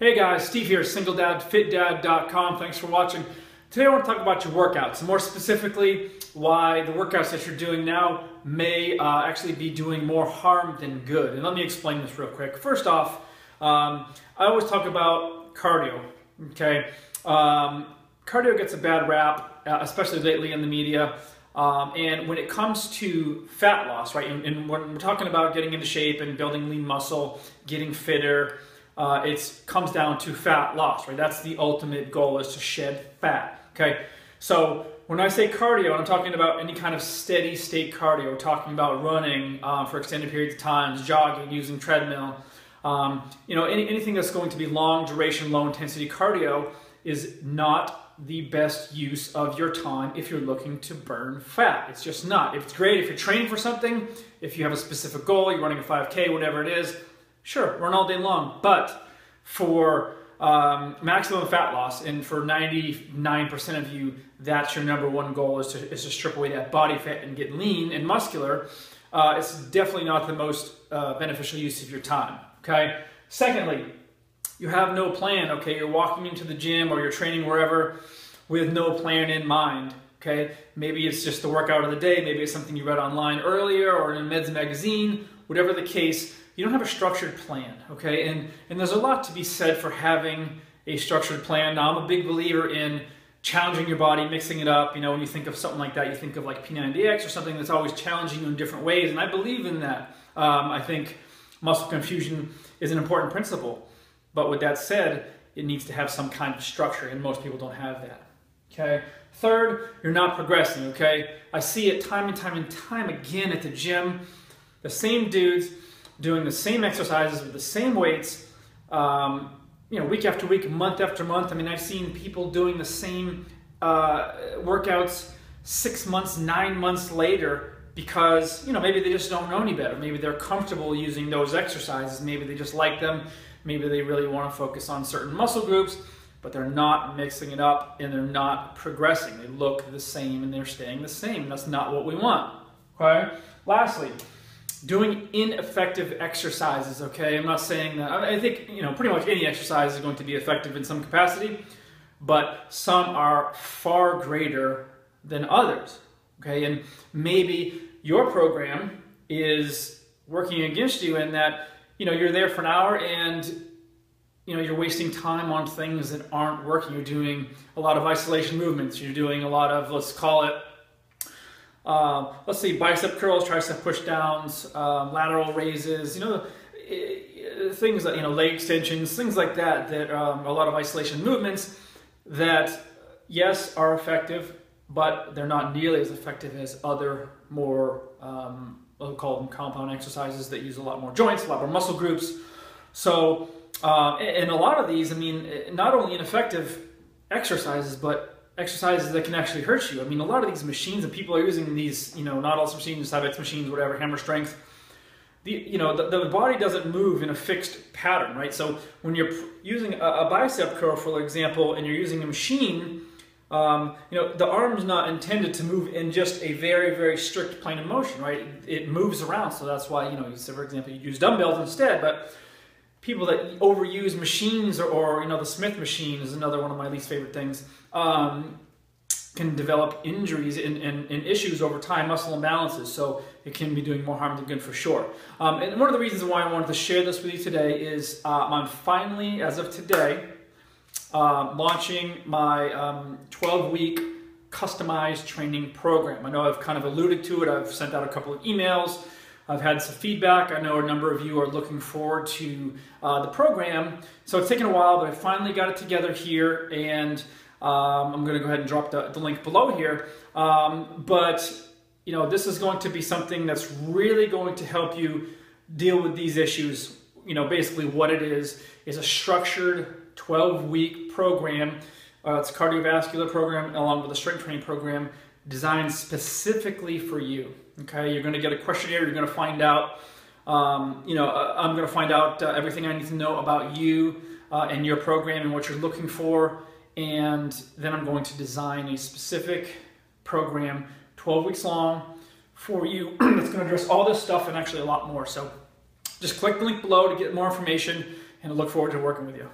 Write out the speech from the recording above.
Hey guys, Steve here, singledadfitdad.com. Thanks for watching. Today I want to talk about your workouts, more specifically why the workouts that you're doing now may actually be doing more harm than good. And let me explain this real quick. First off, I always talk about cardio, okay? Cardio gets a bad rap, especially lately in the media. And when it comes to fat loss, right, and when we're talking about getting into shape and building lean muscle, getting fitter, it comes down to fat loss, right? That's the ultimate goal, is to shed fat, okay? So when I say cardio, I'm talking about any kind of steady state cardio, talking about running for extended periods of time, jogging, using treadmill, you know, anything that's going to be long duration, low intensity cardio is not the best use of your time if you're looking to burn fat. It's just not. It's great if you're training for something, if you have a specific goal, you're running a 5K, whatever it is. Sure, run all day long, but for maximum fat loss, and for 99% of you, that's your number one goal, is to strip away that body fat and get lean and muscular. It's definitely not the most beneficial use of your time, okay? Secondly, you have no plan, okay? You're walking into the gym or you're training wherever with no plan in mind, okay? Maybe it's just the workout of the day, maybe it's something you read online earlier or in a Meds magazine, whatever the case. You don't have a structured plan, okay? And there's a lot to be said for having a structured plan. Now, I'm a big believer in challenging your body, mixing it up. You know, when you think of something like that, you think of like P90X or something that's always challenging you in different ways, and I believe in that. I think muscle confusion is an important principle, but with that said, it needs to have some kind of structure, and most people don't have that, okay? Third, you're not progressing, okay? I see it time and time and time again at the gym, the same dudes doing the same exercises with the same weights, you know, week after week, month after month. I mean, I've seen people doing the same workouts 6 months, 9 months later because, you know, maybe they just don't know any better. Maybe they're comfortable using those exercises. Maybe they just like them. Maybe they really want to focus on certain muscle groups, but they're not mixing it up and they're not progressing. They look the same and they're staying the same. That's not what we want, okay? Lastly, doing ineffective exercises, okay? I'm not saying that, I think, you know, pretty much any exercise is going to be effective in some capacity, but some are far greater than others, okay? And maybe your program is working against you in that, you know, you're there for an hour and, you know, you're wasting time on things that aren't working. You're doing a lot of isolation movements. You're doing a lot of, let's call it, let's see, bicep curls, tricep push downs, lateral raises, you know, things that, you know, leg extensions, things like that, that a lot of isolation movements that, yes, are effective, but they're not nearly as effective as other more, we'll call them compound exercises that use a lot more joints, a lot more muscle groups. So, and a lot of these, I mean, not only ineffective exercises, but exercises that can actually hurt you. I mean, a lot of these machines, and people are using these, you know, Nautilus machines, Cybex machines, whatever, hammer strength, you know, the body doesn't move in a fixed pattern, right? So when you're using a bicep curl, for example, and you're using a machine, you know, the arm's not intended to move in just a very, very strict plane of motion, right? It moves around, so that's why, you know, so for example, you use dumbbells instead, but people that overuse machines or you know, the Smith machine is another one of my least favorite things, can develop injuries and issues over time, muscle imbalances, so it can be doing more harm than good for sure. And one of the reasons why I wanted to share this with you today is I'm finally, as of today, launching my 12-week customized training program. I know I've kind of alluded to it, I've sent out a couple of emails, I've had some feedback. I know a number of you are looking forward to the program. So it's taken a while, but I finally got it together here, and I'm gonna go ahead and drop the link below here. But you know, this is going to be something that's really going to help you deal with these issues. You know, basically what it is a structured 12-week program. It's a cardiovascular program along with a strength training program designed specifically for you. Okay, you're going to get a questionnaire, you're going to find out, you know, I'm going to find out everything I need to know about you and your program and what you're looking for, and then I'm going to design a specific program, 12 weeks long, for you that's going to address all this stuff and actually a lot more. So just click the link below to get more information, and I look forward to working with you.